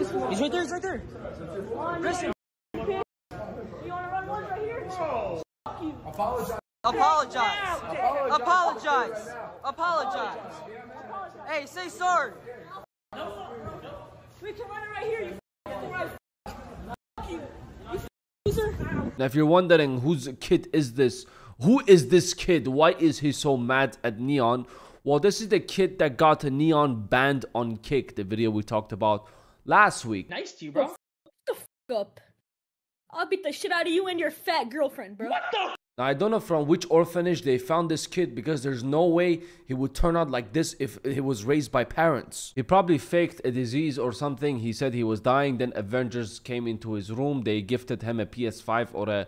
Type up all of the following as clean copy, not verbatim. He's right there, he's right there. Press him. You want to run one right here? Whoa. Apologize. Apologize. Apologize. Apologize. Hey, say sorry. No. We can run it right here, you right. Now, if you're wondering whose kid is this, who is this kid? Why is he so mad at Neon? Well, this is the kid that got a Neon banned on Kick, the video we talked about last week. Nice to you, bro. What the f up? I'll beat the shit out of you and your fat girlfriend, bro. What the? Now, I don't know from which orphanage they found this kid, because there's no way he would turn out like this if he was raised by parents. He probably faked a disease or something. He said he was dying. Then Avengers came into his room. They gifted him a PS5 or a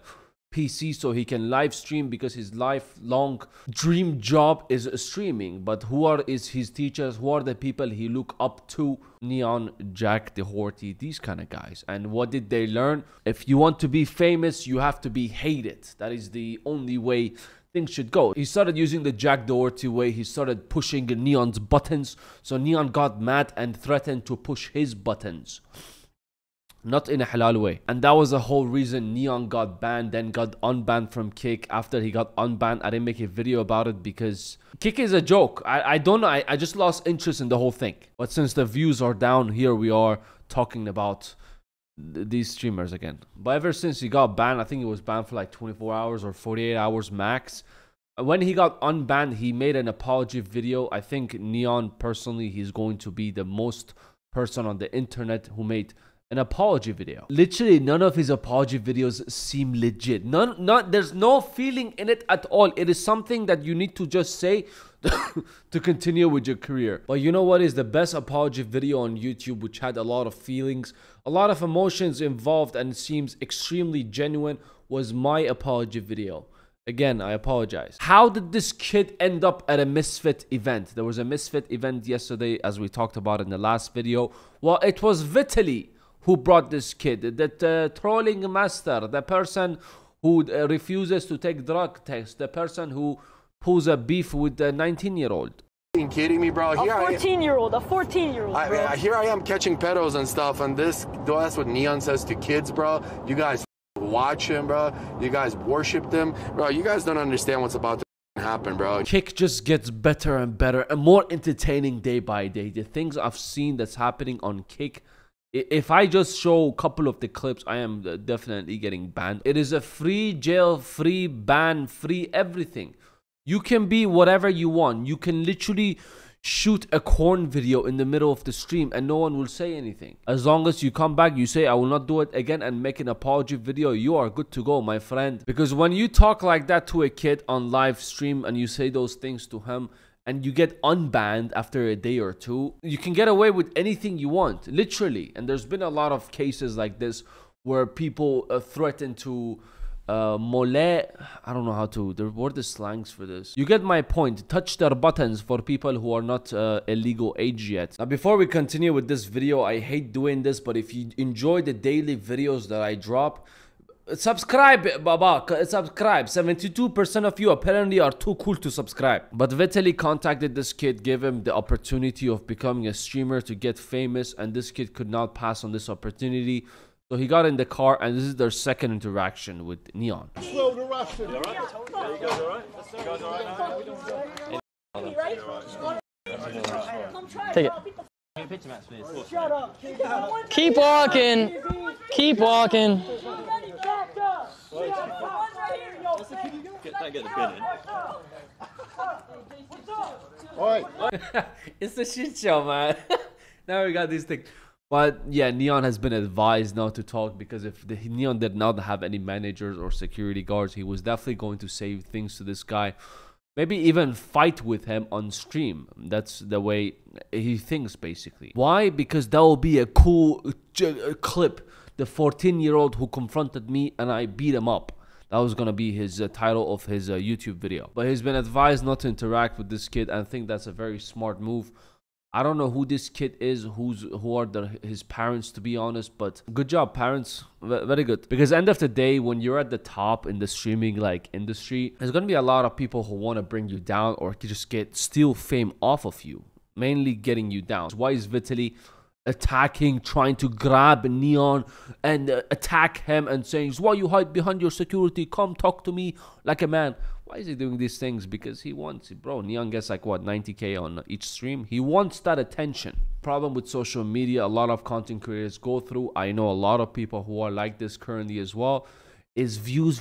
PC so he can live stream, because his lifelong dream job is streaming. But who are his teachers? Who are the people he look up to? Neon, Jack Doherty, these kind of guys. And what did they learn? If you want to be famous, you have to be hated. That is the only way things should go. He started using the Jack Doherty way. He started pushing Neon's buttons. So Neon got mad and threatened to push his buttons. Not in a halal way. And that was the whole reason Neon got banned, then got unbanned from Kick. After he got unbanned, I didn't make a video about it because Kick is a joke. I don't know. I just lost interest in the whole thing. But since the views are down, here we are talking about these streamers again. But ever since he got banned, I think he was banned for like 24 hours or 48 hours max. When he got unbanned, he made an apology video. I think Neon, personally, he's going to be the most person on the internet who made an apology video. Literally none of his apology videos seem legit. None, there's no feeling in it at all. It is something that you need to just say to continue with your career. But you know what is the best apology video on YouTube, which had a lot of feelings, a lot of emotions involved, and seems extremely genuine, was my apology video. Again, I apologize. How did this kid end up at a Misfit event? There was a Misfit event yesterday, as we talked about in the last video. Well, it was Vitaly who brought this kid, that trolling master, the person who refuses to take drug tests, the person who pulls a beef with the 19-year-old. Are you kidding me, bro? Here a 14-year-old, bro. Here I am catching pedos and stuff, and this, that's what Neon says to kids, bro. You guys watch him, bro. You guys worship them, bro. You guys don't understand what's about to happen, bro. Kick just gets better and better and more entertaining day by day. The things I've seen that's happening on Kick, if I just show a couple of the clips, I am definitely getting banned. It is a free jail, free ban, free everything. You can be whatever you want. You can literally shoot a corn video in the middle of the stream and no one will say anything. As long as you come back, you say, I will not do it again, and make an apology video, you are good to go, my friend. Because when you talk like that to a kid on live stream and you say those things to him, and you get unbanned after a day or two, you can get away with anything you want, literally. And there's been a lot of cases like this where people threaten to mollet. I don't know how to, what are the slangs for this? You get my point. Touch their buttons for people who are not a legal age yet. Now, before we continue with this video, I hate doing this, but if you enjoy the daily videos that I drop, subscribe, Baba. Subscribe. 72% of you apparently are too cool to subscribe. But Vitaly contacted this kid, gave him the opportunity of becoming a streamer to get famous, and this kid could not pass on this opportunity. So he got in the car, and this is their second interaction with Neon. Slow the Russian. You alright? You guys alright? You guys alright? Take it. Shut up. Keep walking. Keep walking. It's a shit show, man. Now we got these things. But yeah, Neon has been advised not to talk, because if Neon did not have any managers or security guards, he was definitely going to say things to this guy. Maybe even fight with him on stream. That's the way he thinks, basically. Why? Because that will be a cool clip. The 14-year-old who confronted me and I beat him up. That was gonna be his title of his YouTube video. But he's been advised not to interact with this kid, and I think that's a very smart move. I don't know who this kid is, who are his parents, to be honest, but good job, parents. Very good. Because end of the day, when you're at the top in the streaming industry, there's gonna be a lot of people who wanna bring you down or just steal fame off of you. Mainly getting you down. Why is Vitaly attacking, trying to grab Neon and attack him and saying, why you hide behind your security, come talk to me like a man. Why is he doing these things? Because he wants it, bro. Neon gets like what, 90k on each stream. He wants that attention. Problem with social media, a lot of content creators go through, I know a lot of people who are like this currently as well, is views.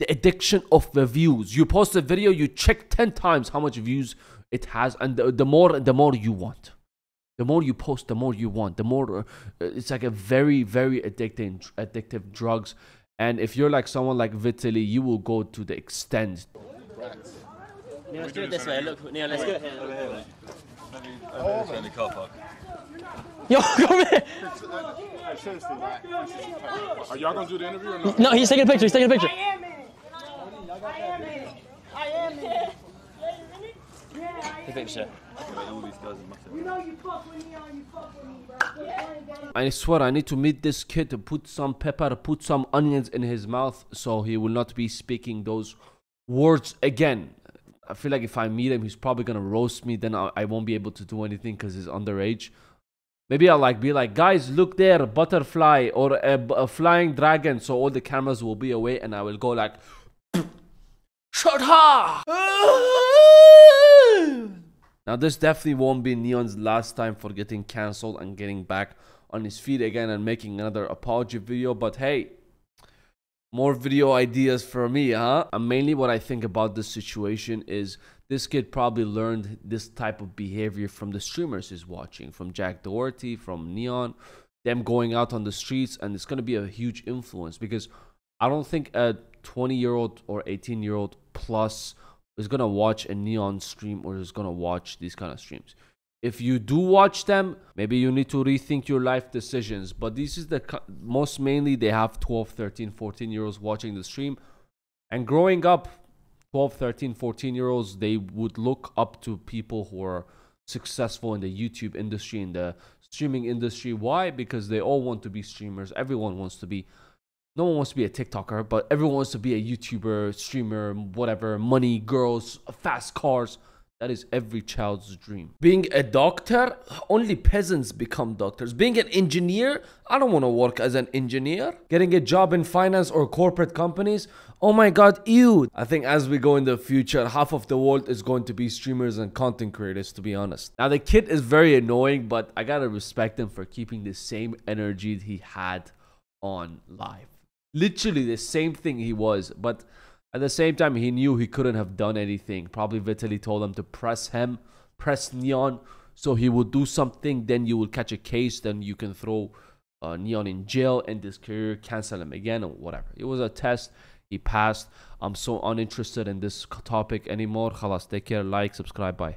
The addiction of the views. You post a video, you check 10 times how much views it has, and the more you want. The more you post, the more you want. The more it's like a very, very addictive drugs. And if you're like someone like Vitaly, you will go to the extent. Neon, let's do it this way. Look, Neon, let's do it. Over here, mate. Over in the car park. Yo, come here. Seriously, are y'all gonna do the interview or not? No, he's taking a picture. He's taking a picture. I am it. I swear I need to meet this kid to put some pepper, put some onions in his mouth so he will not be speaking those words again. I feel like if I meet him, he's probably gonna roast me, then I won't be able to do anything because he's underage. Maybe I'll like be like, guys, look there, butterfly or a flying dragon, so all the cameras will be away, and I will go like, shut up! Now this definitely won't be Neon's last time for getting cancelled and getting back on his feet again and making another apology video, but hey, more video ideas for me, huh? And mainly what I think about this situation is this kid probably learned this type of behavior from the streamers he's watching, from Jack Doherty, from Neon, them going out on the streets, and it's going to be a huge influence because I don't think a 20-year-old or 18-year-old plus is gonna watch a Neon stream or is gonna watch these kind of streams. If you do watch them, maybe you need to rethink your life decisions, but this is the most mainly they have 12, 13, 14-year-olds watching the stream, and growing up, 12, 13, 14-year-olds, they would look up to people who are successful in the YouTube industry, in the streaming industry. Why? Because they all want to be streamers. Everyone wants to be. No one wants to be a TikToker, but everyone wants to be a YouTuber, streamer, whatever, money, girls, fast cars. That is every child's dream. Being a doctor, only peasants become doctors. Being an engineer, I don't want to work as an engineer. Getting a job in finance or corporate companies, oh my god, ew. I think as we go in the future, half of the world is going to be streamers and content creators, to be honest. Now, the kid is very annoying, but I gotta respect him for keeping the same energy he had on live. Literally the same thing he was, but at the same time, he knew he couldn't have done anything. Probably Vitaly told him to press him, press Neon, so he would do something, then you will catch a case, then you can throw Neon in jail, end his career, cancel him again, or whatever. It was a test. He passed. I'm so uninterested in this topic anymore. Khalas, take care, like, subscribe, bye.